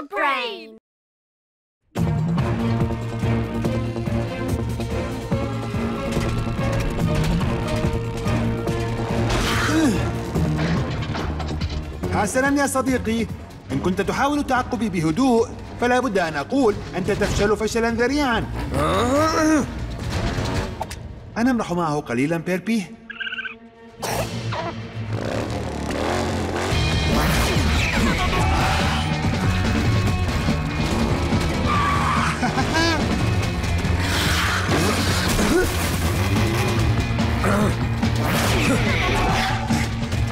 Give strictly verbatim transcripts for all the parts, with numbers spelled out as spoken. Dog Brain! حسناً يا صديقي، إن كنت تحاول تعقبي بهدوء فلا بد أن أقول أنت تفشل فشلاً ذريعاً. أنا أمرح معه قليلاً بيربي.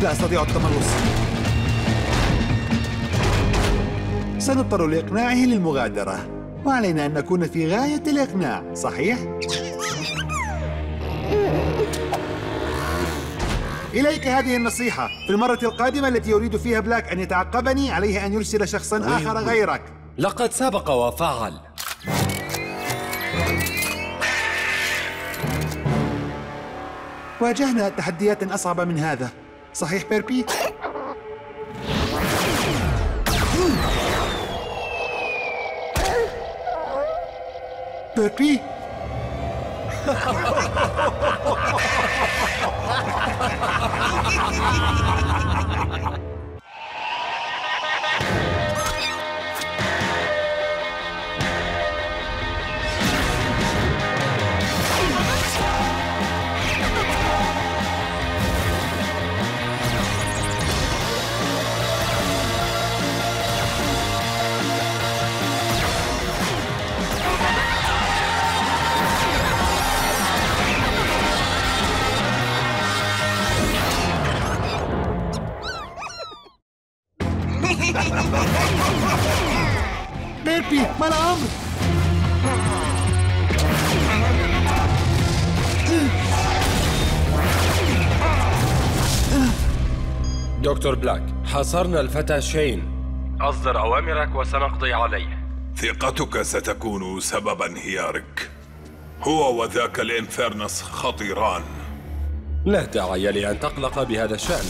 لا أستطيع التملص. سنضطر لإقناعه للمغادرة، وعلينا أن نكون في غاية الإقناع، صحيح؟ إليك هذه النصيحة، في المرة القادمة التي يريد فيها بلاك أن يتعقبني، عليه أن يرسل شخصاً آخر غيرك. لقد سبق وفعل. واجهنا تحديات أصعب من هذا، صحيح بيربي؟ بيربي؟ بيربي، ما الأمر؟ دكتور بلاك، حاصرنا الفتى شين. أصدر أوامرك وسنقضي عليه. ثقتك ستكون سبب انهيارك. هو وذاك الإنفيرنس خطيران. لا داعي لأن تقلق بهذا الشأن.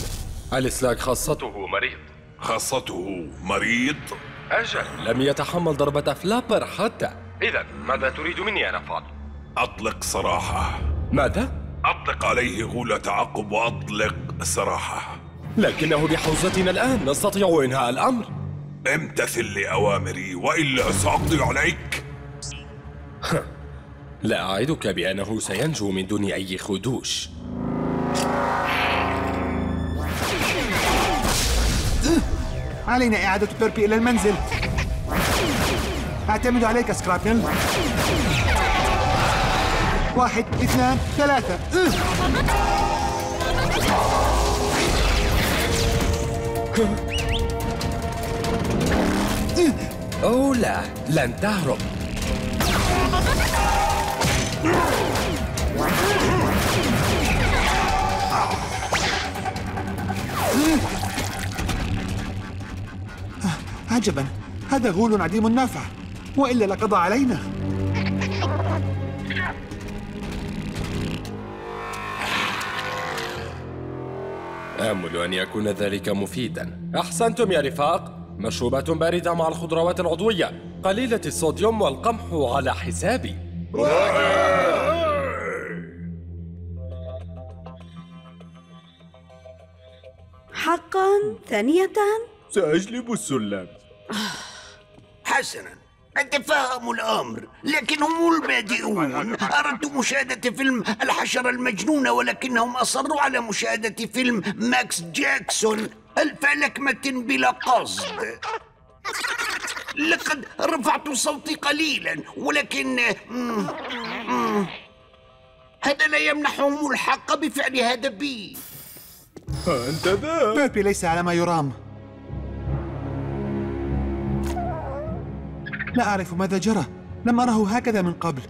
الإسلاك خاصته مريض. خاصته مريض؟ أجل، لم يتحمل ضربة فلابر حتى. إذا ماذا تريد مني أن أفعل؟ أطلق سراحة. ماذا؟ أطلق عليه غولة عقب وأطلق سراحة. لكنه بحوزتنا الآن، نستطيع إنهاء الأمر. امتثل لأوامري وإلا سأقضي عليك. لا أعدك بأنه سينجو من دون أي خدوش. علينا إعادة بيربي إلى المنزل. أعتمد عليك سكرابل. واحد، اثنان، ثلاثة. أوه لا، لن تهرب. عجباً، هذا غول عديم النفع، وإلا لقضى علينا. آمل أن يكون ذلك مفيداً. أحسنتم يا رفاق، مشروبات باردة مع الخضروات العضوية، قليلة الصوديوم والقمح على حسابي. حقاً؟ ثانية؟ سأجلب السلم. حسناً، أتفهم الأمر، لكن هم البادئون. أردت مشاهدة فيلم الحشرة المجنونة، ولكنهم أصروا على مشاهدة فيلم ماكس جاكسون ألف لكمة بلا قصد. لقد رفعت صوتي قليلاً، ولكن هذا لا يمنحهم الحق بفعل هذا بي. أنت ذا بيربي، ليس على ما يرام. لا أعرف ماذا جرى، لم أره هكذا من قبل.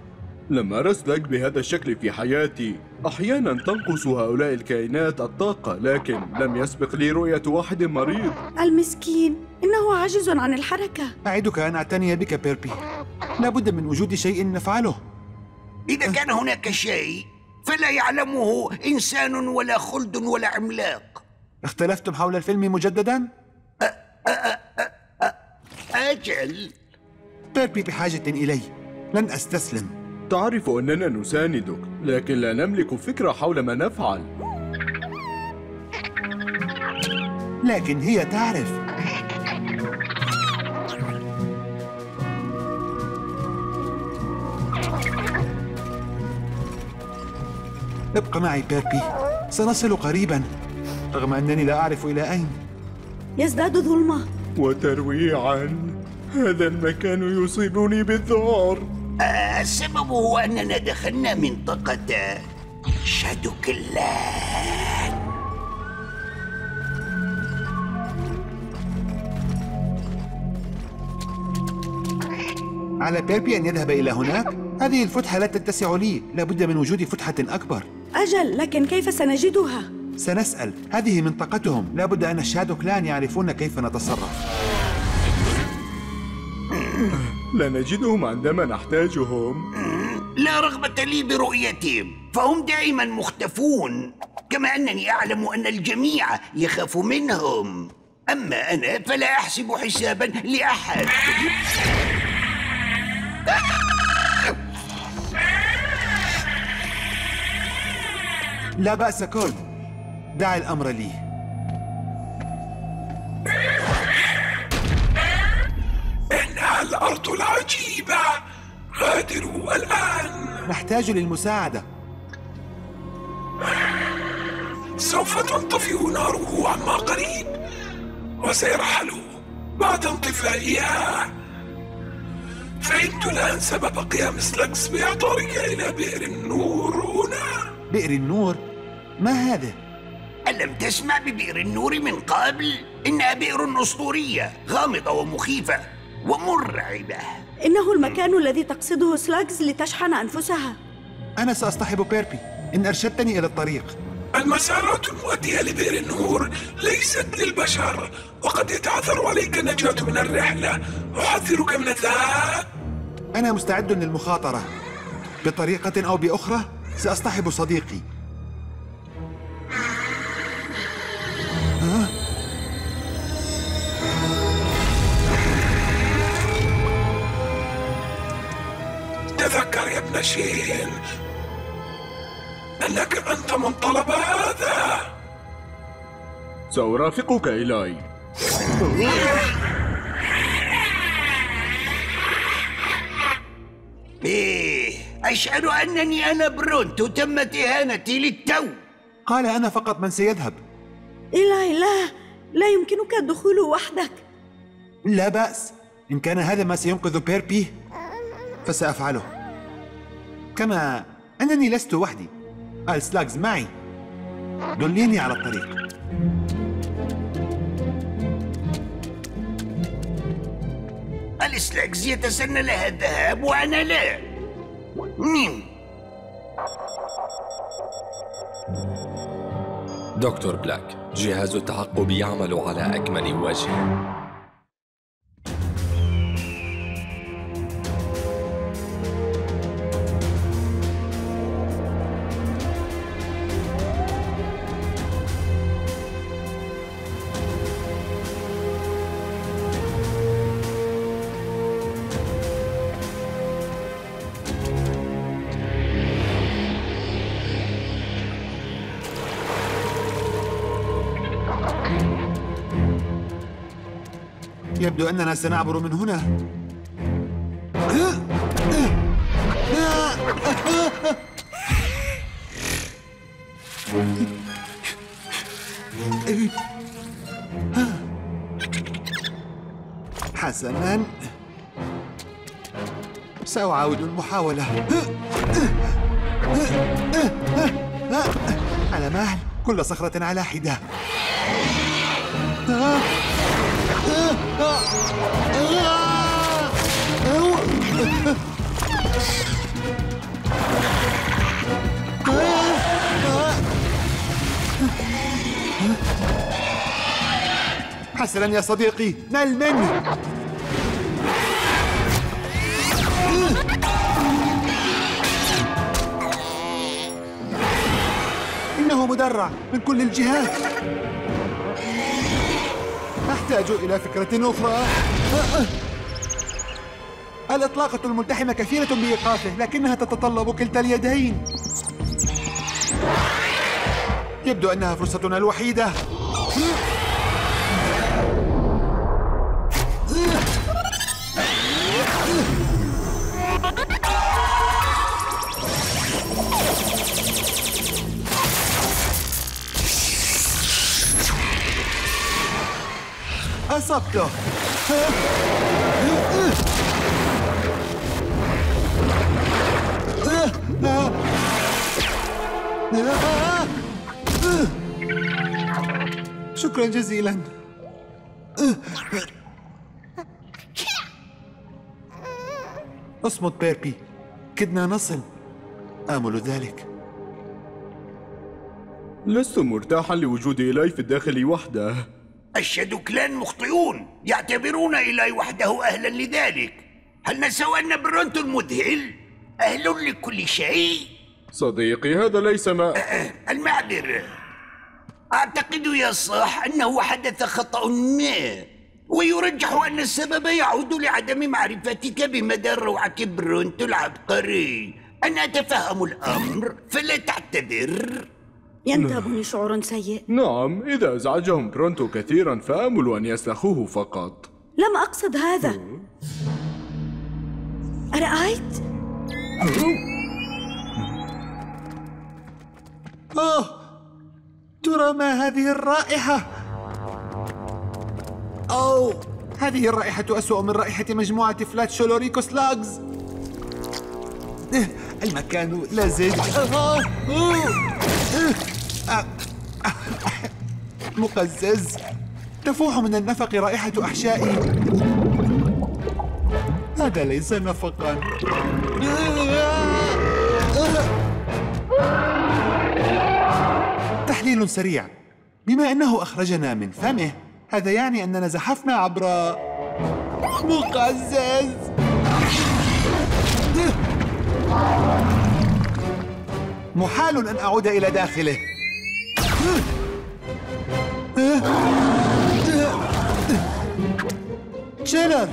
لم أرى سلاك بهذا الشكل في حياتي. أحيانا تنقص هؤلاء الكائنات الطاقة، لكن لم يسبق لي رؤية واحد مريض. المسكين، إنه عاجز عن الحركة. أعدك أن أعتني بك بيربي، لابد من وجود شيء نفعله. إذا كان هناك شيء فلا يعلمه إنسان ولا خلد ولا عملاق. اختلفتم حول الفيلم مجددا؟ أه أه أه أه أه أجل. بيربي بحاجة إلي، لن أستسلم. تعرف أننا نساندك، لكن لا نملك فكرة حول ما نفعل. لكن هي تعرف. ابق معي بيربي، سنصل قريباً رغم أنني لا أعرف إلى أين. يزداد ظلمة وترويعاً. هذا المكان يصيبني بالذعر. آه، السبب هو أننا دخلنا منطقة شادو كلان. على بيربي أن يذهب إلى هناك. هذه الفتحة لا تتسع لي، لابد من وجود فتحة أكبر. أجل، لكن كيف سنجدها؟ سنسأل، هذه منطقتهم، لابد أن الشادو كلان يعرفون كيف نتصرف. لا نجدهم عندما نحتاجهم. لا رغبة لي برؤيتهم، فهم دائما مختفون، كما أنني أعلم أن الجميع يخاف منهم. أما أنا فلا أحسب حسابا لأحد. لا بأس كول، دع الأمر لي. الأرض العجيبة، غادروا الآن. نحتاج للمساعدة. سوف تنطفئ ناره عما قريب وسيرحل بعد انطفائها. فهمت الآن سبب قيام سلاكس بإعطارك إلى بئر النور هنا. بئر النور؟ ما هذا؟ ألم تسمع ببئر النور من قبل؟ إنها بئر أسطورية، غامضة ومخيفة ومرعبة. إنه المكان الذي تقصده سلاكس لتشحن أنفسها. أنا سأصطحب بيربي إن أرشدتني إلى الطريق. المسارات المؤدية لبئر النور ليست للبشر، وقد يتعثر عليك النجاة من الرحلة. أحذرك من ذلك. أنا مستعد للمخاطرة بطريقة أو بأخرى. سأصطحب صديقي. ها؟ تذكر يا ابن شين أنك أنت من طلب هذا. سأرافقك إيلاي. إيه، أشعر أنني أنا برونتو، تم إهانتي للتو. قال أنا فقط من سيذهب. إيلاي، لا، لا يمكنك الدخول وحدك. لا بأس، إن كان هذا ما سينقذ بيربي فسأفعله، كما أنني لست وحدي. السلاكز معي، دليني على الطريق. السلاكز يتسنى لها الذهاب وأنا لا. مم. دكتور بلاك، جهاز التعقب يعمل على أكمل وجه. يبدو أننا سنعبر من هنا. حسناً، سأعاود المحاولة. على مهل، كل صخرة على حدة. حسناً يا صديقي، نل مني. إنه مدرع من كل الجهات. أحتاج إلى فكرة أخرى. الإطلاقة الملتحمة كثيرة بإيقافه، لكنها تتطلب كلتا اليدين. يبدو أنها فرصتنا الوحيدة. أصبته. شكرا جزيلا. اصمت بيربي، كدنا نصل. آمل ذلك. لست مرتاحا لوجود إيلاي في الداخل وحده. الشادوكلان مخطئون، يعتبرون إيلاي وحده أهلا لذلك. هل نسوا أن برونتو المذهل أهل لكل شيء؟ صديقي هذا ليس ما المعذر. أعتقد يا صاح أنه حدث خطأ ما، ويرجح أن السبب يعود لعدم معرفتك بمدى روعة برونتو العبقري. أنا أتفهم الأمر، فلا تعتذر. ينتابني شعور سيء. نعم، إذا أزعجهم برونتو كثيرا فآمل أن يسلخوه فقط. لم أقصد هذا. أرأيت؟ آه، ترى ما هذه الرائحة؟ أو هذه الرائحة أسوأ من رائحة مجموعة فلات شولوريكو سلاجز. المكان لازج. مقزز. تفوح من النفق رائحة أحشائي. هذا ليس نفقا. تحليل سريع. بما أنه أخرجنا من فمه، هذا يعني أننا زحفنا عبر مقزز. محال أن أعود إلى داخله. شيلر.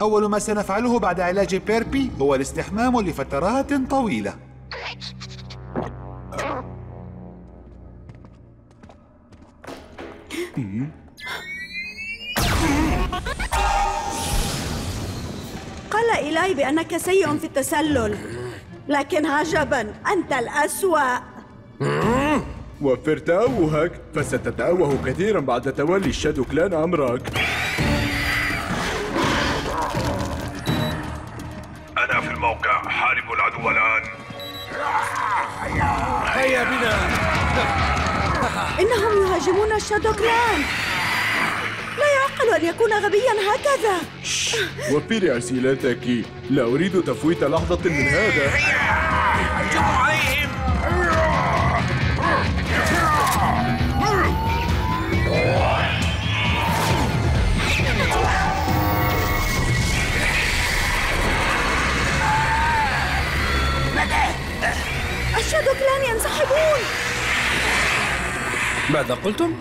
أول ما سنفعله بعد علاج بيربي هو الاستحمام لفترات طويلة. قال إيلاي بأنك سيء في التسلل، لكن عجبا، أنت الأسوأ. وفر تأوهك، فستتأوه كثيرا بعد تولي الشادوكلان أمرك. أنا في الموقع، حارب العدو الآن. هيا بنا. إنهم يهاجمون الشادوكلان. لا يعقل أن يكون غبيا هكذا. وفري أسئلتك، لا أريد تفويت لحظة من هذا. هجموا عليهم. ماذا؟ الشادوكلان ينسحبون. ماذا قلتم؟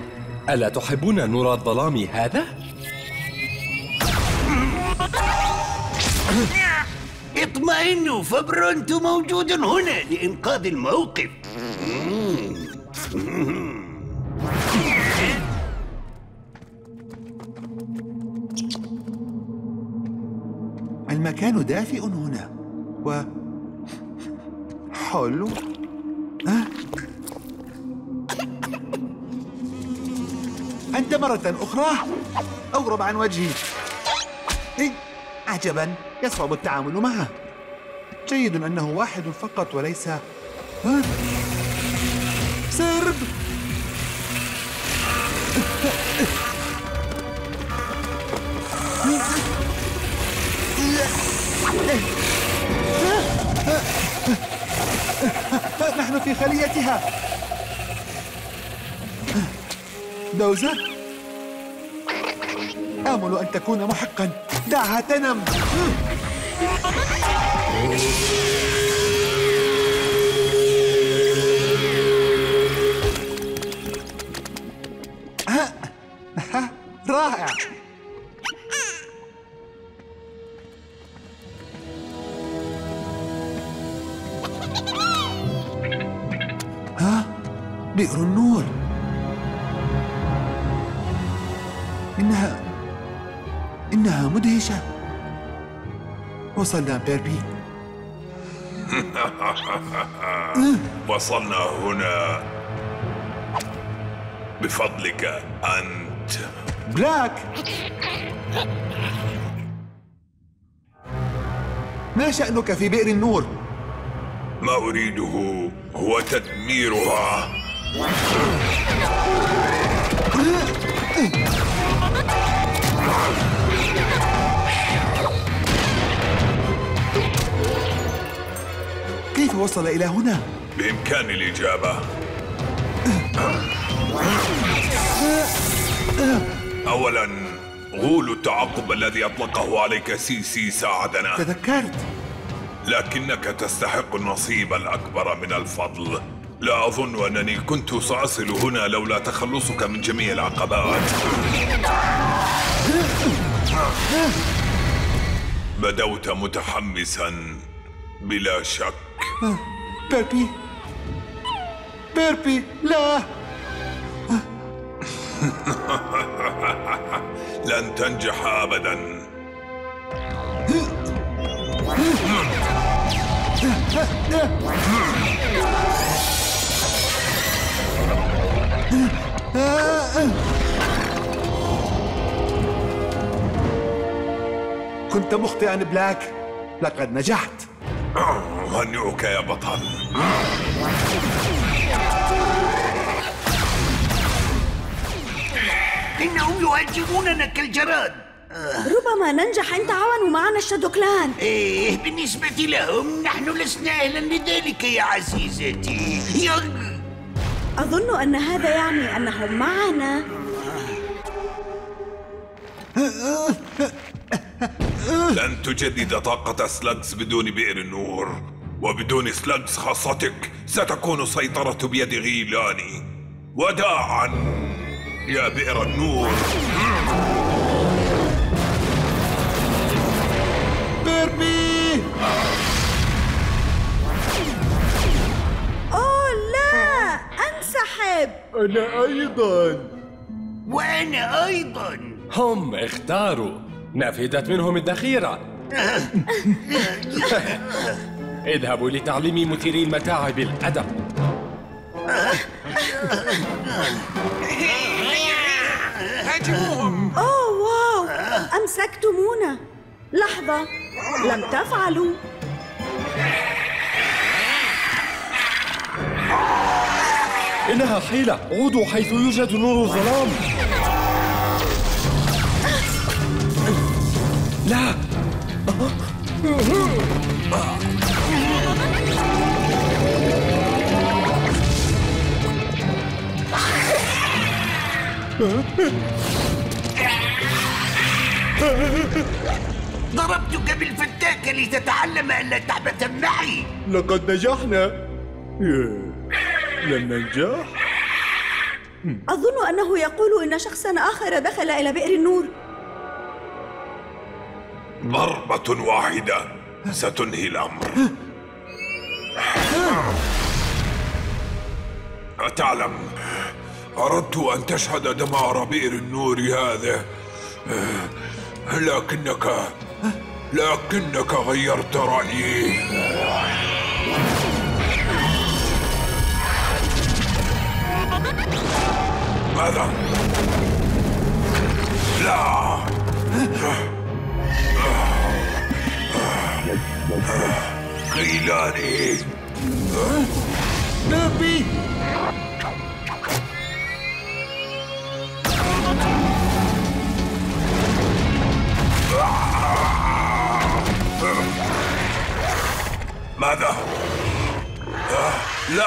ألا تحبون نور الظلام هذا؟ اطمئنوا، فبرونتو موجود هنا لإنقاذ الموقف. المكان دافئ هنا و حلو. أنت مرة أخرى أغرب عن وجهي. إيه؟ عجباً، يصعب التعامل معه. جيد أنه واحد فقط وليس سرب. نحن في خليتها. دوزة؟ آمل أن تكون محقاً، دعها تنم. ها؟ بئر النور. إنها إنها مدهشة. وصلنا بيربي. وصلنا هنا بفضلك أنت بلاك. ما شأنك في بئر النور؟ ما أريده هو تدميرها. كيف وصل إلى هنا؟ بإمكاني الإجابة. أولاً، غول التعقب الذي أطلقه عليك سي سي ساعدنا. تذكرت. لكنك تستحق النصيب الأكبر من الفضل. لا أظن أنني كنت سأصل هنا لولا تخلصك من جميع العقبات. بدوت متحمساً بلا شك. بيربي بيربي لا. لن تنجح أبداً. كنت مخطئاً بلاك، لقد نجحت. أهنئك يا بطل. إنهم يهاجموننا كالجراد. ربما ننجح إن تعاونوا معنا الشادوكلان. إيه، بالنسبة لهم نحن لسنا أهلا لذلك يا عزيزتي. يغ... أظن أن هذا يعني أنهم معنا. لن تجدد طاقة سلاجز بدون بئر النور، وبدون سلاجز خاصتك ستكون السيطرة بيد غيلاني. وداعاً يا بئر النور. بيربي. أوه لا، أنسحب. أنا أيضاً. وأنا أيضاً. هم اختاروا، نفدت منهم الذخيرة. اذهبوا لتعليم مثيري المتاع بالأدب. هاجموهم. أوه واو، أمسكتمونا. لحظة، لم تفعلوا. إنها حيلة، عودوا حيث يوجد نور الظلام. لا. ضربتك بالفتاكة لتتعلم ألا تحبث معي. لقد نجحنا. لم ننجح. أظن أنه يقول إن شخصاً آخر دخل إلى بئر النور. ضربة واحدة ستنهي الأمر. أتعلم، أردت أن تشهد دمار بئر النور هذا، لكنك لكنك غيرت رأيي. ماذا؟ لا. غيلاني. بيربي. ماذا؟ لا.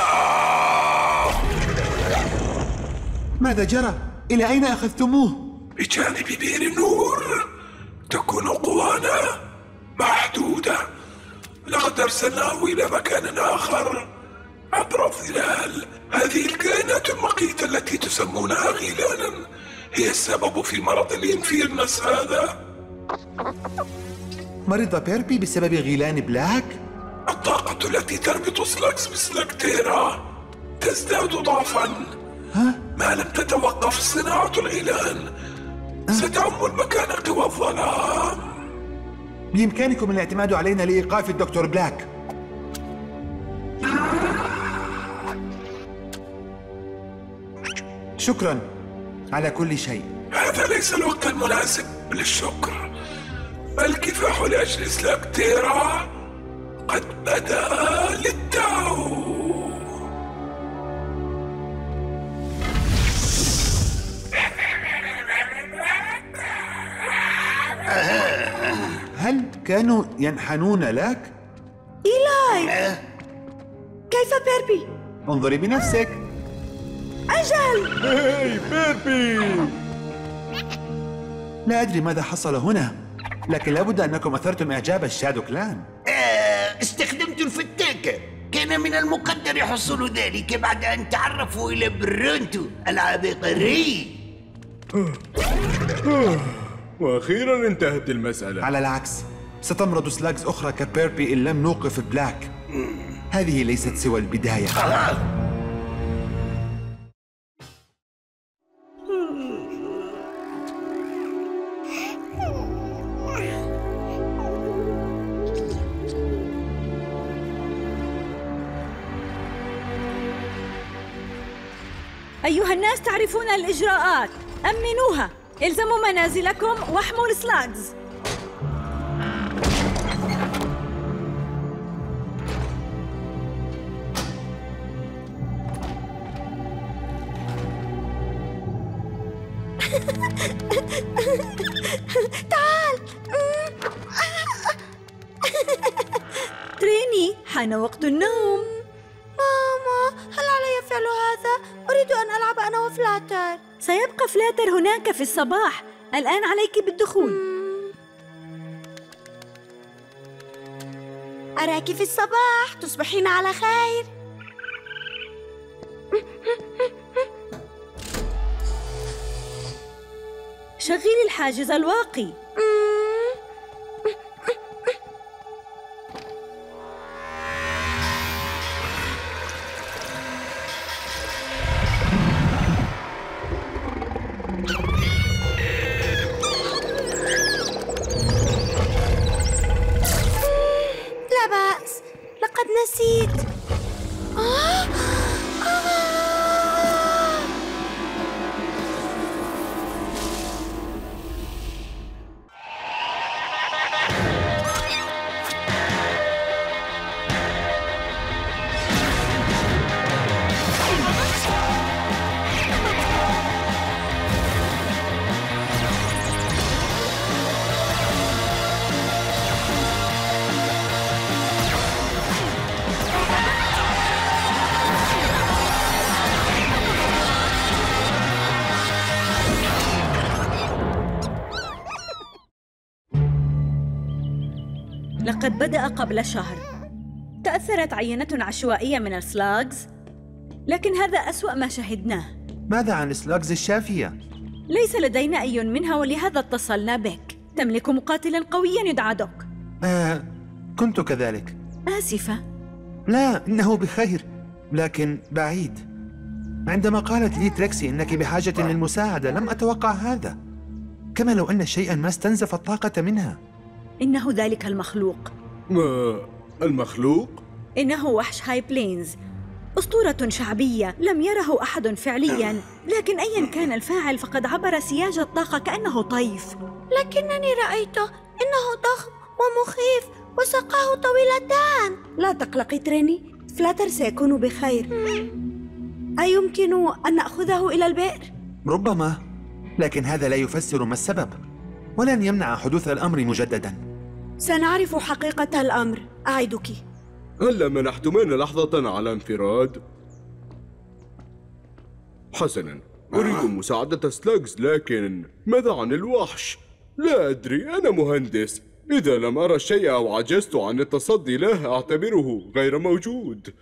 ماذا جرى؟ إلى أين أخذتموه؟ بجانب بئر النور تكون قوانا محدودة. لقد أرسلناه إلى مكان آخر عبر الظلال. هذه الكائنات المقيتة التي تسمونها غيلانا هي السبب في مرض الإنفيرنس هذا. مرض بيربي بسبب غيلان بلاك؟ الطاقة التي تربط سلاكس بسلاكتيرا تزداد ضعفا ما لم تتوقف صناعة الإعلان. ستعم المكان قوى الظلام. بإمكانكم الاعتماد علينا لإيقاف الدكتور بلاك. شكرا على كل شيء. هذا ليس الوقت المناسب للشكر. الكفاح لأجل سلاكتيرا قد بدأ للتو. هل كانوا ينحنون لك؟ إيلاي، كيف بيربي؟ انظري بنفسك. أجل. هاي بيربي، لا أدري ماذا حصل هنا، لكن لابد أنكم أثرتم إعجاب الشادو كلان. آه، استخدمت الفتاكة. كان من المقدر حصول ذلك بعد أن تعرفوا إلى برونتو العبقري. وأخيراً انتهت المسألة. على العكس، ستمرض سلاكس أخرى كبيربي إن لم نوقف بلاك. هذه ليست سوى البداية. أيها الناس، تعرفون الإجراءات، أمنوها، الزموا منازلكم واحموا السلاجز. تعال تريني، حان وقت النوم. ماما، هل علي فعل هذا؟ أريد أن ألعب أنا وفلاتر. سيبقى فلاتر هناك في الصباح. الآن عليك بالدخول. أراك في الصباح، تصبحين على خير. شغلي الحاجز الواقي. لقد بدأ قبل شهر. تأثرت عينة عشوائية من السلاجز، لكن هذا أسوأ ما شهدناه. ماذا عن السلاجز الشافية؟ ليس لدينا أي منها، ولهذا اتصلنا بك. تملك مقاتلا قويا يدعى دوك. آه، كنت كذلك. آسفة. لا، إنه بخير، لكن بعيد. عندما قالت لي تريكسي إنك بحاجة للمساعدة لم أتوقع هذا، كما لو أن شيئا ما استنزف الطاقة منها. إنه ذلك المخلوق. ما المخلوق؟ إنه وحش هاي بلينز، أسطورة شعبية لم يره أحد فعلياً، لكن أياً كان الفاعل فقد عبر سياج الطاقة كأنه طيف. لكنني رأيته، إنه ضخم ومخيف وساقاه طويلتان. لا تقلقي تريني، فلاتر سيكون بخير. أيمكن أن نأخذه إلى البئر؟ ربما، لكن هذا لا يفسر ما السبب، ولن يمنع حدوث الأمر مجدداً. سنعرف حقيقة الأمر، أعدك. هل منحتمان لحظة على انفراد؟ حسناً، أريد مساعدة سلاكس، لكن ماذا عن الوحش؟ لا أدري، أنا مهندس. إذا لم أرى الشيء أو عجزت عن التصدي له أعتبره غير موجود.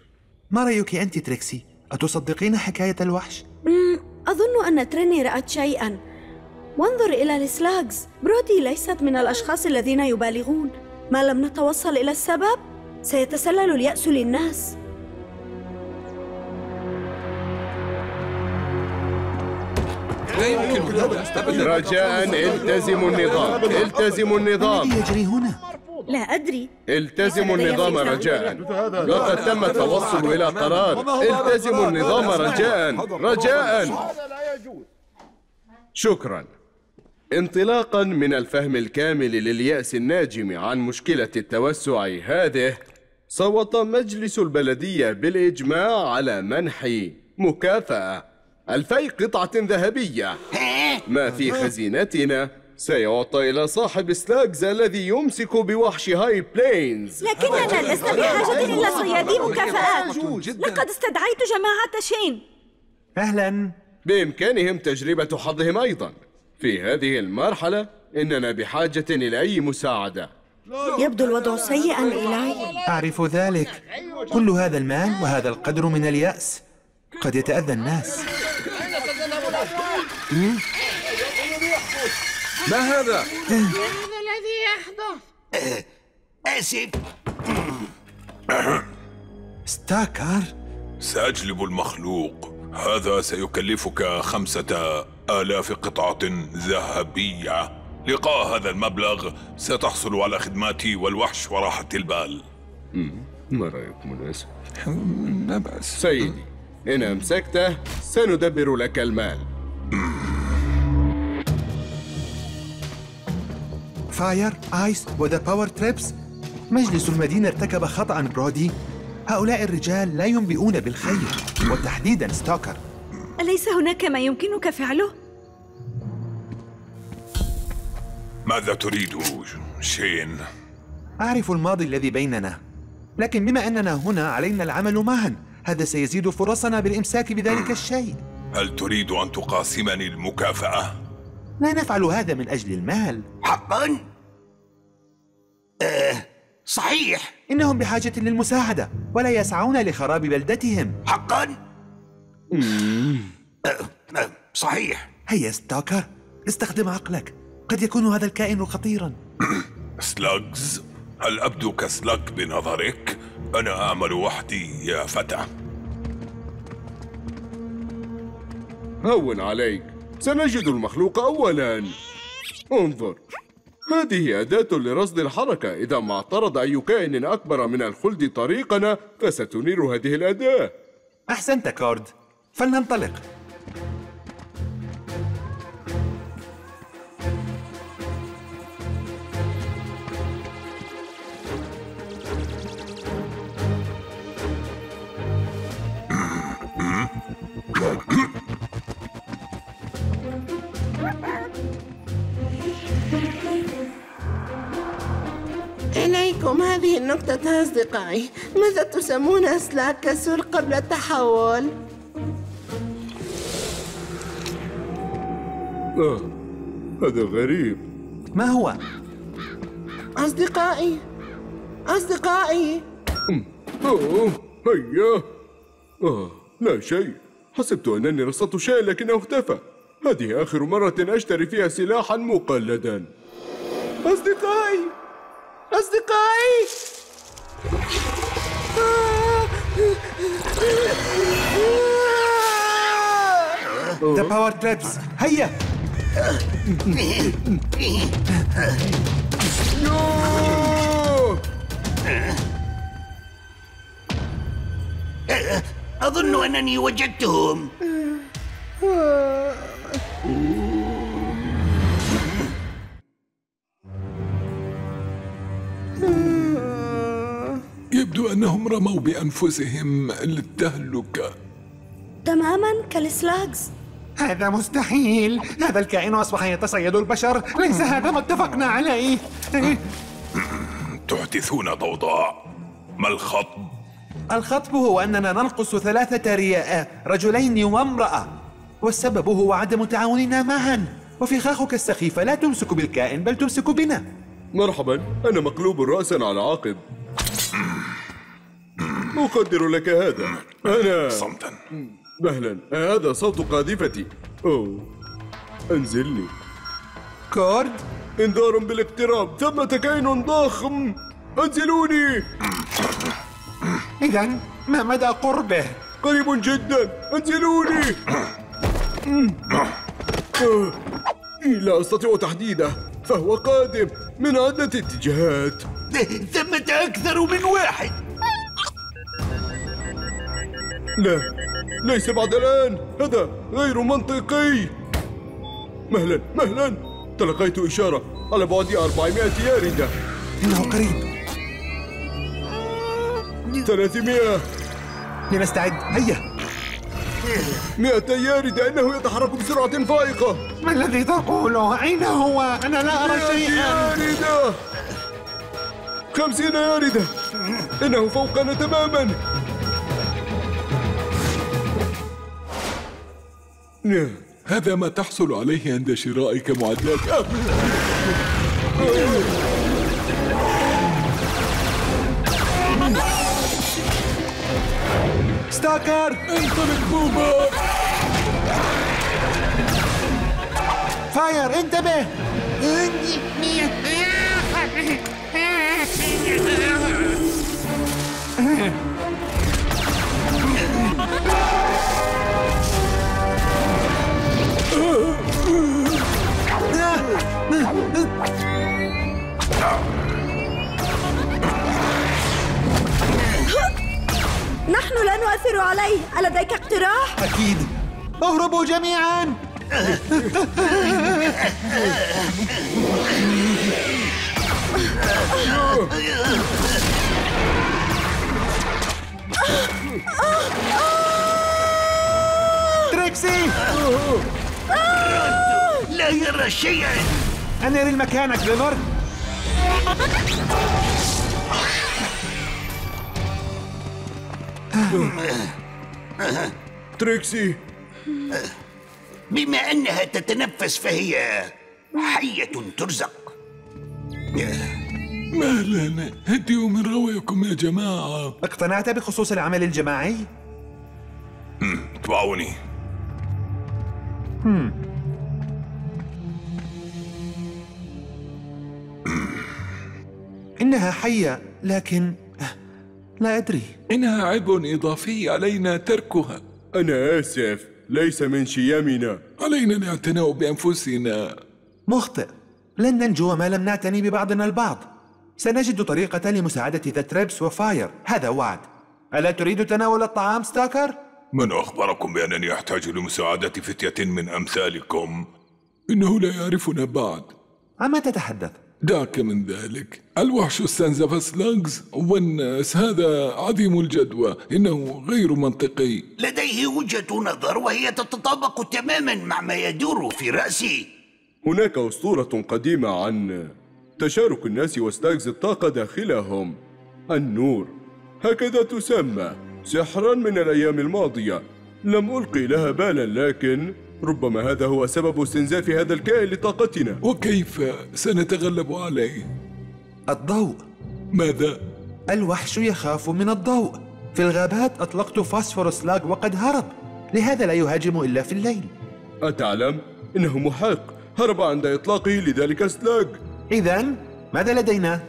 ما رأيك أنت تريكسي؟ أتصدقين حكاية الوحش؟ أظن أن تريني رأت شيئاً. وانظر إلى السلاجز، برودي ليست من الأشخاص الذين يبالغون. ما لم نتوصل إلى السبب سيتسلل اليأس للناس. لا يمكن هذا. رجاءً التزموا النظام، التزموا النظام. ماذا يجري هنا؟ لا أدري. التزموا النظام رجاءً، لقد تم التوصل إلى قرار. التزموا النظام رجاءً، رجاءً. شكراً. انطلاقاً من الفهم الكامل لليأس الناجم عن مشكلة التوسع هذه، صوت مجلس البلدية بالإجماع على منح مكافأة ألفي قطعة ذهبية. ما في خزينتنا سيعطى إلى صاحب سلاجز الذي يمسك بوحش هاي بلينز. لكننا لسنا بحاجة إلى صيادي مكافآت. لقد استدعيت جماعة شين. أهلاً. بإمكانهم تجربة حظهم أيضاً. في هذه المرحلة إننا بحاجة إلى أي مساعدة. يبدو الوضع سيئاً إيلاي. أعرف ذلك. كل هذا المال وهذا القدر من اليأس، قد يتأذى الناس. ما هذا؟ ماذا الذي يحدث؟ آسف. ستاكر؟ سأجلب المخلوق. هذا سيكلفك خمسة آلاف قطعة ذهبية. لقاء هذا المبلغ ستحصل على خدماتي والوحش وراحة البال. ما رأيك مناسب؟ لا بأس سيدي، إن أمسكته سندبر لك المال. فاير، آيس، وذا باور تريبس. مجلس المدينة ارتكب خطأ برودي. هؤلاء الرجال لا ينبئون بالخير، وتحديداً ستاكر. أليس هناك ما يمكنك فعله؟ ماذا تريد شين؟ أعرف الماضي الذي بيننا، لكن بما أننا هنا علينا العمل معاً. هذا سيزيد فرصنا بالإمساك بذلك الشيء. هل تريد أن تقاسمني المكافأة؟ لا نفعل هذا من أجل المال. حقاً؟ آه صحيح. إنهم بحاجة للمساعدة ولا يسعون لخراب بلدتهم. حقاً؟ صحيح. هيا ستاكر، استخدم عقلك، قد يكون هذا الكائن خطيراً. سلاجز، هل أبدو كسلاك بنظرك؟ أنا أعمل وحدي يا فتى. هون عليك، سنجد المخلوق أولاً. انظر، هذه أداة لرصد الحركة. إذا ما اعترض أي كائن أكبر من الخلد طريقنا فستنير هذه الأداة. أحسنت كارد، فلننطلق. إليكم هذه النقطة يا أصدقائي. ماذا تسمون أسلاك كسول قبل التحول؟ آه، هذا غريب. ما هو؟ أصدقائي، أصدقائي. أوه، هيا. آه، لا شيء. حسبت أنني رصدت شيئا لكنه اختفى. هذه آخر مرة أشتري فيها سلاحا مقلدا. أصدقائي، أصدقائي. ذا باور تريبس، هيا. أظن أنني وجدتهم. يبدو أنهم رموا بأنفسهم للتهلكة. تماماً كالسلاجز. هذا مستحيل. هذا الكائن أصبح يتصيد البشر. ليس هذا ما اتفقنا عليه. تحدثون ضوضاء. ما الخطب؟ الخطب هو أننا ننقص ثلاثة رياء، رجلين وامرأة، والسبب هو عدم تعاوننا معاً. وفخاخك السخيفة لا تمسك بالكائن بل تمسك بنا. مرحباً، أنا مقلوب رأساً على عقب. أقدر لك هذا. أنا صمتاً. أهلاً، هذا صوت قاذفتي. أوه، أنزلني. كارد، انذار بالاقتراب، ثمة كائن ضخم، أنزلوني. إذن ما مدى قربه؟ قريب جدا، انزلوني. لا أستطيع تحديده، فهو قادم من عدة اتجاهات. ثمة أكثر من واحد. لا، ليس بعد الآن، هذا غير منطقي. مهلا مهلا، تلقيت إشارة على بعد أربعمائة ياردة. إنه قريب. ثلاثمائة. لنستعد، هيا. مئة ياردة، إنه يتحرك بسرعة فائقة. ما الذي تقوله؟ أين هو؟ أنا لا أرى شيئا. مئة ياردة. خمسين ياردة، إنه فوقنا تماما. هذا ما تحصل عليه عند شرائك معدات أبل. ستاكر، انطلق بوبا. فاير، انتبه. نحن لا نؤثر عليه. ألديك اقتراح؟ أكيد. اهربوا جميعا. تريكسي، لا يرى شيئا. أنا أري مكانك لنرد. تريكسي، بما أنها تتنفس فهي حية ترزق. مهلا، هدئوا من روعكم يا جماعة. اقتنعت بخصوص العمل الجماعي؟ اتبعوني. إنها حية، لكن لا أدري. إنها عبء إضافي علينا تركها. أنا آسف، ليس من شيمنا. علينا الاعتناء بأنفسنا. مخطئ، لن ننجو ما لم نعتني ببعضنا البعض. سنجد طريقة لمساعدة ذا تريبس وفاير، هذا وعد. ألا تريد تناول الطعام ستاكر؟ من أخبركم بأنني أحتاج لمساعدة فتية من أمثالكم؟ إنه لا يعرفنا بعد. عما تتحدث؟ دعك من ذلك. الوحش استنزف سلاغز والناس، هذا عديم الجدوى، إنه غير منطقي. لديه وجهة نظر وهي تتطابق تماما مع ما يدور في رأسي. هناك أسطورة قديمة عن تشارك الناس وسلاغز الطاقة داخلهم، النور، هكذا تسمى، سحرا من الأيام الماضية. لم ألقي لها بالا، لكن ربما هذا هو سبب استنزاف هذا الكائن لطاقتنا. وكيف سنتغلب عليه؟ الضوء. ماذا؟ الوحش يخاف من الضوء. في الغابات أطلقت فاسفورس لاغ وقد هرب، لهذا لا يهاجم إلا في الليل. أتعلم؟ إنه محق، هرب عند إطلاقه لذلك سلاغ. إذن ماذا لدينا؟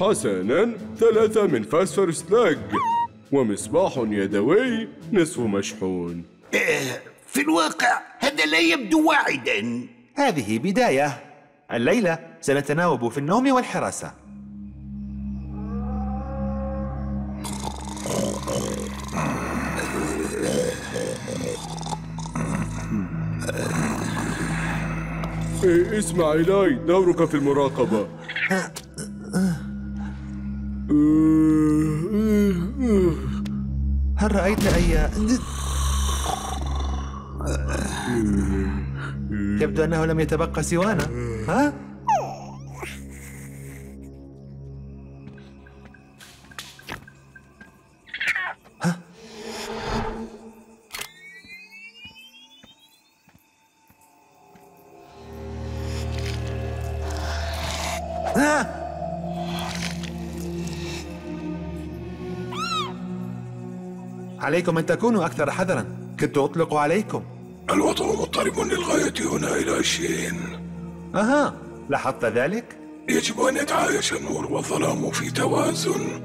حسناً، ثلاثة من فاسفورس لاغ ومصباح يدوي نصف مشحون. في الواقع هذا لا يبدو واعدا. هذه بداية. الليلة سنتناوب في النوم والحراسة. اسمع إيلاي، دورك في المراقبة. هل رأيت أي... يبدو أنه لم يتبقى سوانا. ها؟ ها؟ ها؟ عليكم أن تكونوا أكثر حذرا، كنت أطلق عليكم. الوضع مضطرب للغاية هنا إيلاي شين. أها، لاحظت ذلك؟ يجب أن يتعايش النور والظلام في توازن،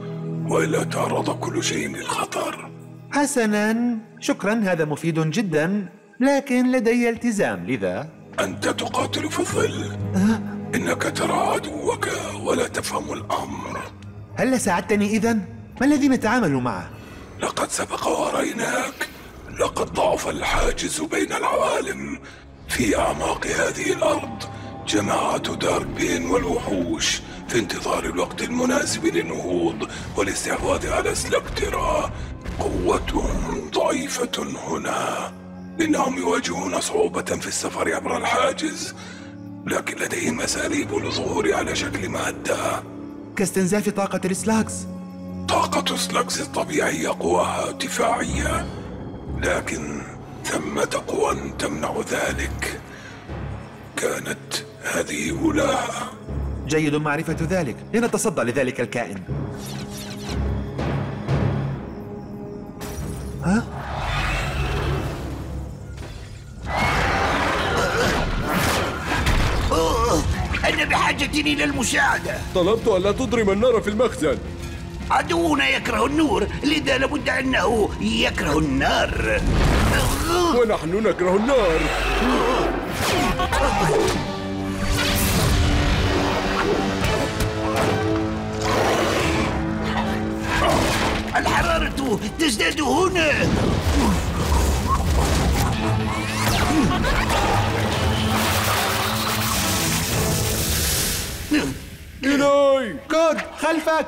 ولا تعرض كل شيء للخطر. حسناً، شكراً، هذا مفيد جداً، لكن لدي التزام، لذا أنت تقاتل في الظل. أه؟ إنك ترى عدوك ولا تفهم الأمر. هل ساعدتني إذن؟ ما الذي نتعامل معه؟ لقد سبق وأريناك. لقد ضعف الحاجز بين العوالم. في أعماق هذه الأرض جماعة داربين والوحوش في انتظار الوقت المناسب للنهوض والاستحواذ على سلاكترا. قوتهم ضعيفة هنا، إنهم يواجهون صعوبة في السفر عبر الحاجز، لكن لديهم أساليب للظهور على شكل مادة كاستنزاف طاقة السلاكس. طاقة سلاكس الطبيعية قواها دفاعية، لكن ثمة قوى تمنع ذلك. كانت هذه ولاها. جيد معرفة ذلك، لنتصدى لذلك الكائن. ها؟ أنا بحاجة إلى المساعدة. طلبت ألا تضرم النار في المخزن. عدونا يكره النور، لذا لابد أنه يكره النار. ونحن نكره النار. الحرارة تزداد هنا. إيلاي! كود خلفك!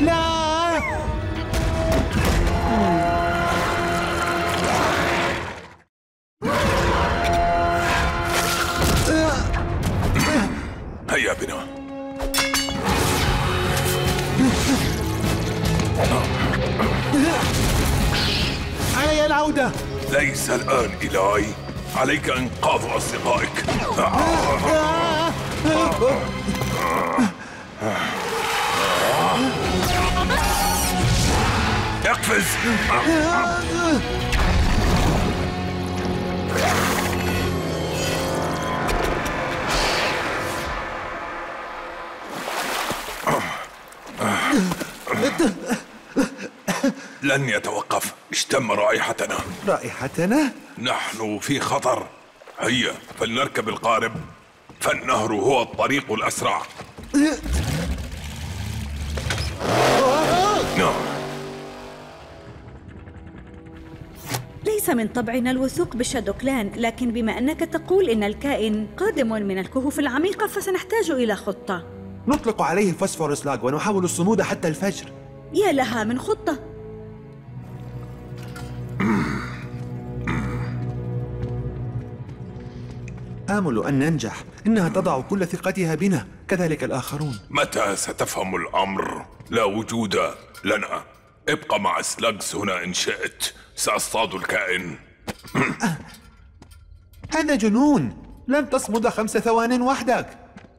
لا! هيا بنا. علي العودة. ليس الآن إيلاي، عليك إنقاذ أصدقائك. اقفز. لن يتوقف، اشتم رائحتنا. رائحتنا؟ نحن في خطر. هيا فلنركب القارب، فالنهر هو الطريق الأسرع. ليس من طبعنا الوثوق بالشادو كلان، لكن بما أنك تقول إن الكائن قادم من الكهوف العميقة فسنحتاج إلى خطة. نطلق عليه فوسفور سلاغ ونحاول الصمود حتى الفجر. يا لها من خطة. آمل أن ننجح، إنها تضع كل ثقتها بنا، كذلك الآخرون. متى ستفهم الأمر؟ لا وجود لنا. ابقى مع سلاغس هنا إن شئت، سأصطاد الكائن. هذا جنون، لن تصمد خمس ثوان وحدك.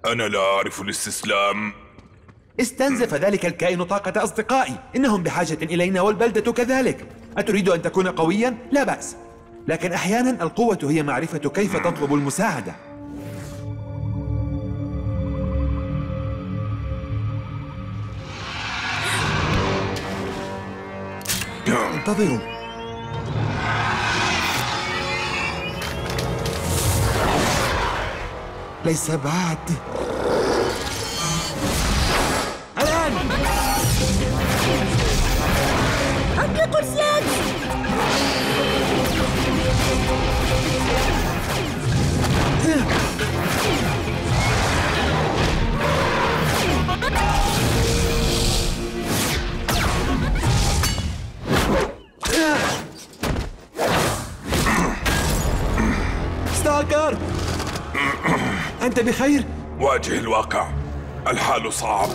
أنا لا أعرف الاستسلام. استنزف ذلك الكائن طاقة أصدقائي، إنهم بحاجة إلينا والبلدة كذلك. أتريد أن تكون قوياً؟ لا بأس، لكن أحياناً القوة هي معرفة كيف تطلب المساعدة. انتظروا. ليس بعد. الآن أطلقوا السلاكس. ستاكر، أنت بخير؟ واجه الواقع، الحال صعب.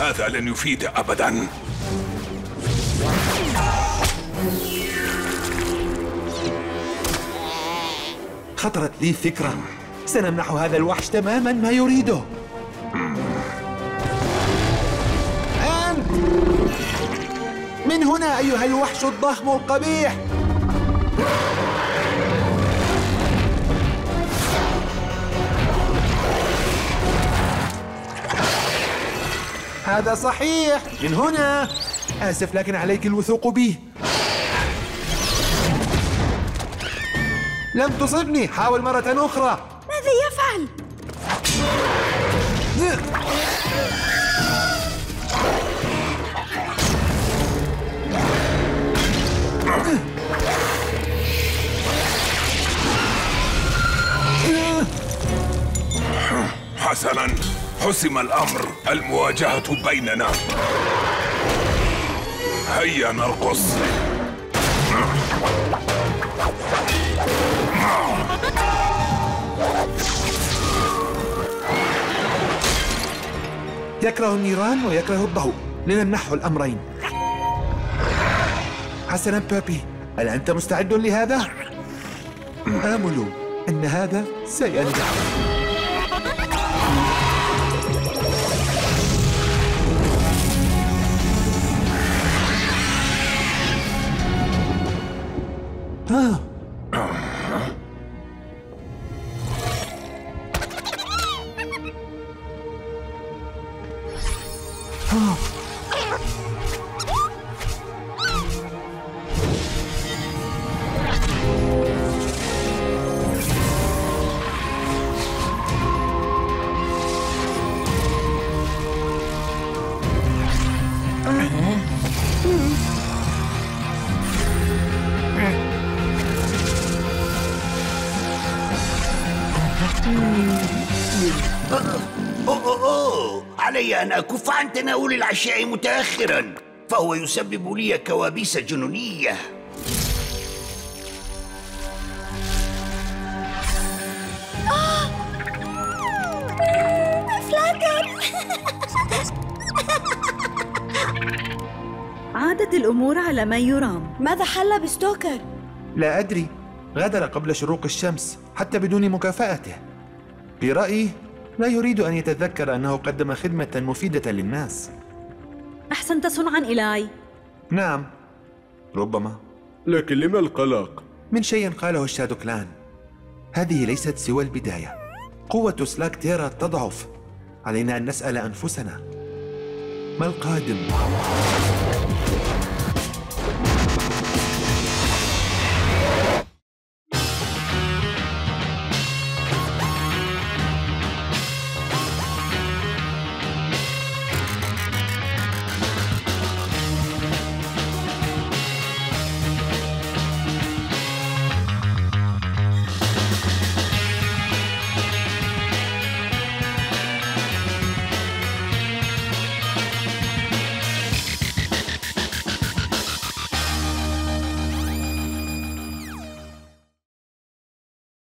هذا لن يفيد أبداً. خطرت لي فكرة، سنمنح هذا الوحش تماماً ما يريده. من هنا أيها الوحش الضخم القبيح. هذا صحيح، من هنا. آسف لكن عليك الوثوق به. لم تصبني، حاول مرة أخرى. ماذا يفعل؟ حسناً، حسم الأمر، المواجهة بيننا. هيا نرقص. يكره النيران ويكره الضوء، لنمنحه الأمرين. حسناً بابي، هل أنت مستعد لهذا؟ آمل أن هذا سينجح. آه. علي أن أكف عن تناول العشاء متأخراً، فهو يسبب لي كوابيس جنونية. عادت الأمور على ما يرام. ماذا حل بستوكر؟ لا أدري، غادر قبل شروق الشمس حتى بدون مكافأته. برأيي لا يريد أن يتذكر أنه قدم خدمة مفيدة للناس. أحسنت صنعاً إيلاي. نعم، ربما. لكن لما القلق؟ من شيء قاله الشادو كلان. هذه ليست سوى البداية. قوة سلاك تيرا تضعف. علينا أن نسأل أنفسنا ما القادم؟